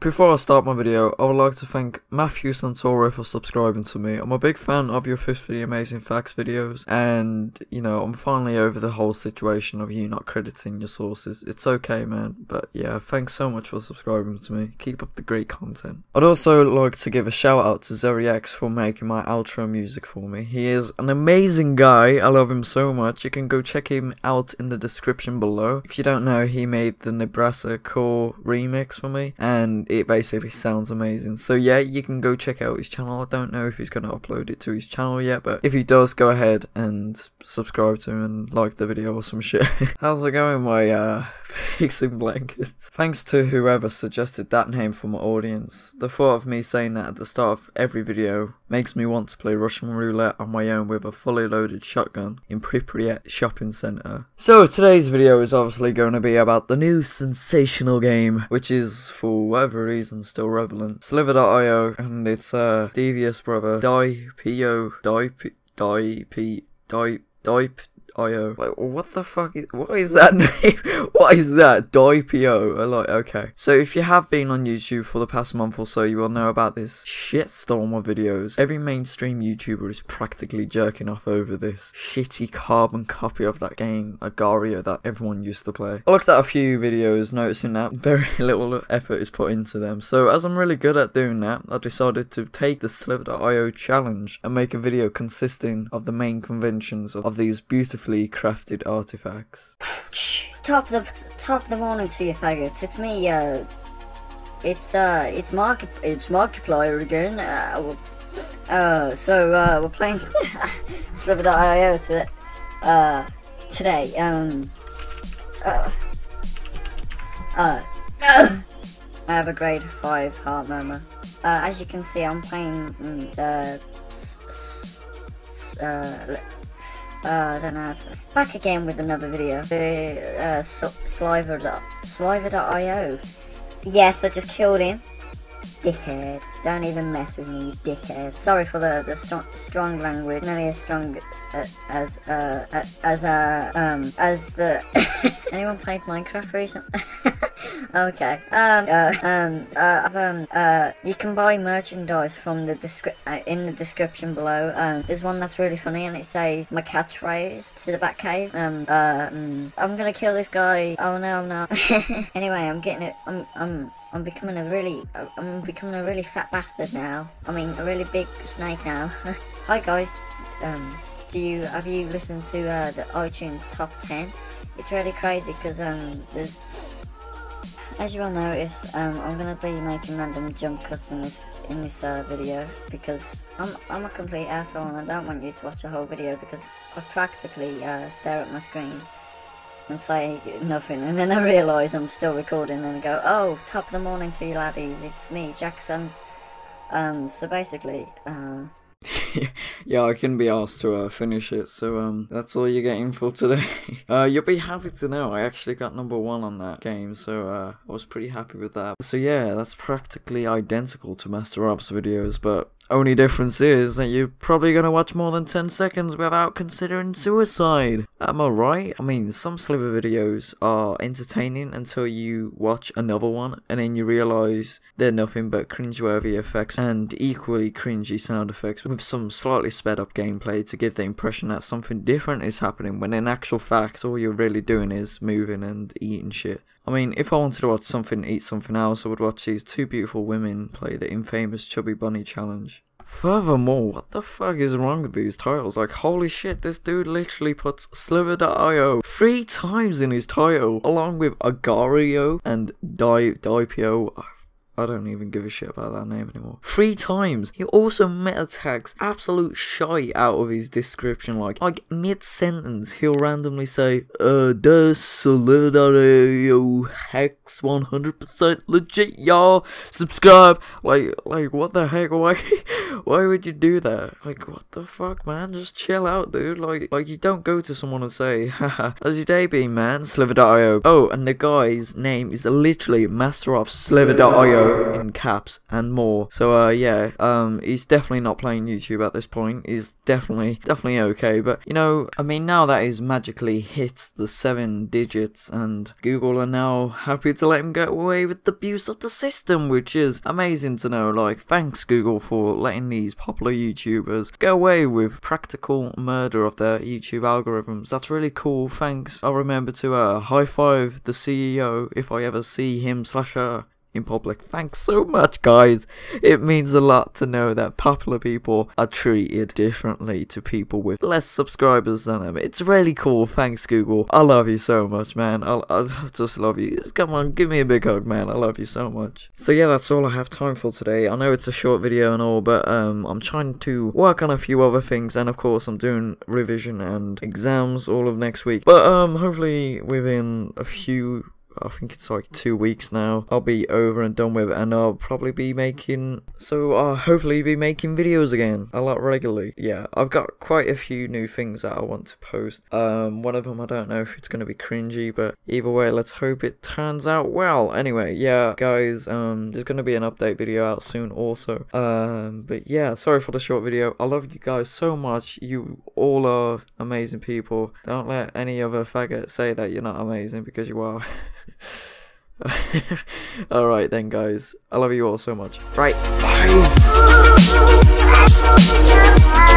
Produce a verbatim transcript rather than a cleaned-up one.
Before I start my video, I would like to thank Matthew Santoro for subscribing to me. I'm a big fan of your fifty Amazing Facts videos, and, you know, I'm finally over the whole situation of you not crediting your sources. It's okay, man, but yeah, thanks so much for subscribing to me. Keep up the great content. I'd also like to give a shout out to Zerryx for making my outro music for me. He is an amazing guy, I love him so much. You can go check him out in the description below. If you don't know, he made the Nebraska Core remix for me, and it basically sounds amazing. So yeah, you can go check out his channel. I don't know if he's going to upload it to his channel yet, but if he does, go ahead and subscribe to him and like the video or some shit. How's it going, my uh fixing blankets? Thanks to whoever suggested that name for my audience. The thought of me saying that at the start of every video makes me want to play Russian roulette on my own with a fully loaded shotgun in Pripyat shopping centre. So today's video is obviously going to be about the new sensational game, which is, for whatever reason, still relevant, Slither dot i o, and it's uh devious brother diep dot i o, diep, diep, diep, diep dot i o. Like, what the fuck is, what is that name? What is that? diep dot i o. Like, okay. So if you have been on YouTube for the past month or so, you will know about this shitstorm of videos. Every mainstream YouTuber is practically jerking off over this shitty carbon copy of that game, Agario, that everyone used to play. I looked at a few videos noticing that very little effort is put into them. So as I'm really good at doing that, I decided to take the Slither dot i o challenge and make a video consisting of the main conventions of these beautiful crafted artifacts. Top the top the morning to you faggots. It's me. Uh, it's uh, it's Mark. It's Markiplier again. Uh, uh so uh, we're playing Slither dot i o today. Uh, today. Um. Uh, uh, I have a grade five heart murmur. Uh, as you can see, I'm playing. Mm, uh. S s uh. Uh, I don't know how to... Back again with another video. The, uh, Slither dot i o. Yes, I just killed him. Dickhead. Don't even mess with me, you dickhead. Sorry for the, the st strong language. Nearly as strong uh, as, uh, as, uh, um, as, uh... Anyone played Minecraft recently? Okay. Um, uh, um, uh, um, uh, you can buy merchandise from the descri uh, in the description below. Um, there's one that's really funny and it says, my catchphrase to the back cave. Um, uh, um, I'm gonna kill this guy. Oh no, I'm not. Anyway, I'm getting it. I'm, I'm, I'm becoming a really, I'm becoming a really fat bastard now. I mean, a really big snake now. Hi guys. Um, do you, have you listened to, uh, the iTunes top ten? It's really crazy because, um, there's... As you all notice, um, I'm gonna be making random jump cuts in this in this uh, video because I'm I'm a complete asshole and I don't want you to watch a whole video because I practically uh, stare at my screen and say nothing, and then I realise I'm still recording and I go, oh, top of the morning to you laddies, it's me, Jackson. Um, so basically. Uh, Yeah, I couldn't be asked to uh, finish it, so um, that's all you're getting for today. uh, you'll be happy to know I actually got number one on that game, so uh, I was pretty happy with that. So yeah, that's practically identical to Master Rob's videos, but only difference is that you're probably gonna watch more than ten seconds without considering suicide. Am I right? I mean, some Slither videos are entertaining until you watch another one and then you realise they're nothing but cringeworthy effects and equally cringy sound effects with some slightly sped up gameplay to give the impression that something different is happening when in actual fact all you're really doing is moving and eating shit. I mean, if I wanted to watch something eat something else, I would watch these two beautiful women play the infamous Chubby Bunny challenge. Furthermore, what the fuck is wrong with these titles? Like, holy shit, this dude literally puts Slither dot i o three times in his title, along with Agario and diep dot i o. I don't even give a shit about that name anymore. Three times. He also meta tags absolute shite out of his description. Like, like mid-sentence, he'll randomly say, Uh, the Slither dot i o hex one hundred percent legit, y'all. Subscribe. Like, like, what the heck? Why, why would you do that? Like, what the fuck, man? Just chill out, dude. Like, like you don't go to someone and say, haha, how's your day been, man? Slither dot i o. Oh, and the guy's name is literally Master of Slither dot i o. Agario in caps and more. So uh yeah, um he's definitely not playing YouTube at this point. He's definitely definitely okay, but you know, I mean, now that he's magically hit the seven digits, and Google are now happy to let him get away with the abuse of the system, which is amazing to know. Like, thanks Google for letting these popular YouTubers get away with practical murder of their YouTube algorithms. That's really cool. Thanks. I'll remember to uh high five the C E O if I ever see him slash her in public. Thanks so much, guys. It means a lot to know that popular people are treated differently to people with less subscribers than them. It's really cool. Thanks, Google. I love you so much, man. I'll, I just love you. Just come on, give me a big hug, man. I love you so much. So yeah, that's all I have time for today. I know it's a short video and all, but um, I'm trying to work on a few other things, and of course, I'm doing revision and exams all of next week. But um, hopefully within a few, I think it's like two weeks now, I'll be over and done with, and I'll probably be making, so I'll hopefully be making videos again a lot regularly. Yeah, I've got quite a few new things that I want to post. Um, one of them, I don't know if it's going to be cringy, but either way, let's hope it turns out well. Anyway, yeah, guys, um, there's going to be an update video out soon also. Um, but yeah, sorry for the short video. I love you guys so much. You all are amazing people. Don't let any other faggot say that you're not amazing, because you are. Alright then, guys, I love you all so much. Right, bye.